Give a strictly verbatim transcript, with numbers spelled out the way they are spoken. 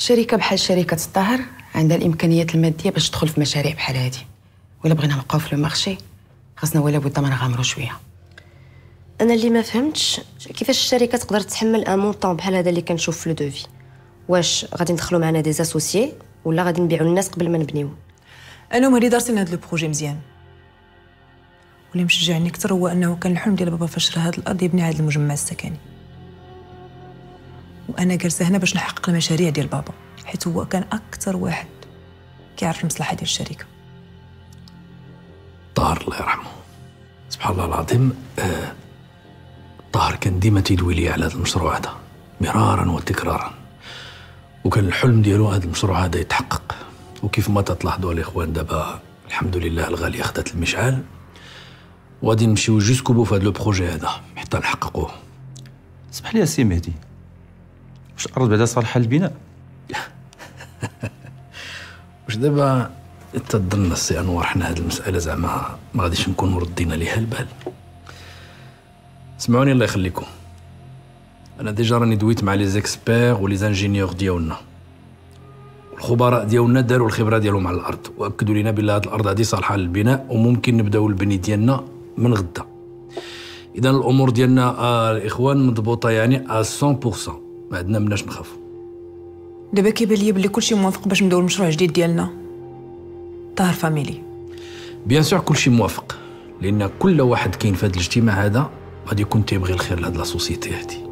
شركه بحال شركه الطاهر عندها الامكانيات الماديه باش تدخل في مشاريع بحال هادي، ولا بغينا نبقاو في لو مارشي خاصنا ولا بد ما نغامروا شويه. انا اللي ما فهمتش كيفاش الشركه تقدر تتحمل ان مونطون بحال هذا اللي كنشوف في لو دوفي. واش غادي ندخلوا معنا دي اسوسيي ولا غادي نبيعوا للناس قبل ما نبنيو؟ انا هما اللي دارسين هذا لو بروجي مزيان، واللي مشجعني اكثر هو انه كان الحلم ديال بابا فاش راه هاد الارض يبني هذا المجمع السكني، وانا جالسه هنا باش نحقق المشاريع ديال بابا، حيت هو كان اكثر واحد كيعرف المصلحه ديال الشركه. طاهر الله يرحمه سبحان الله العظيم، آه طاهر كان ديما تيدوي لي على هذا المشروع هذا مرارا وتكرارا، وكان الحلم ديالو هذا المشروع هذا يتحقق. وكيف ما تلاحظوا الاخوان دابا الحمد لله الغاليه خدات المشعل، وغادي نمشيو جوسكو بو في هذا لو بروجي هذا حتى نحققوه. اسمح لي سي مهدي، واش الارض بعدا صالحه للبناء؟ واش دابا تظن السي انوار حنا هذه المساله زعما ما غاديش نكونوا ردينا ليها البال؟ سمعوني الله يخليكم، انا ديجا راني دويت مع لي زيكسبير ولي زانجينيور ديالنا، والخبراء ديالنا داروا الخبره ديالهم على الارض واكدوا لينا بلي هذه الارض هذه صالحه للبناء وممكن نبداو البني ديالنا من غدا. اذا الامور ديالنا آه الاخوان مضبوطه يعني آه مية بالمية، ما عندنا مناش نخافوا. دابا كيبان لي بلي كلشي موافق باش نبداو المشروع الجديد ديالنا طاهر فاميلي. بيان سور كلشي موافق، لان كل واحد كاين في هذا الاجتماع هذا غادي يكون تيبغي الخير لهاد لا سوسيتي هادي.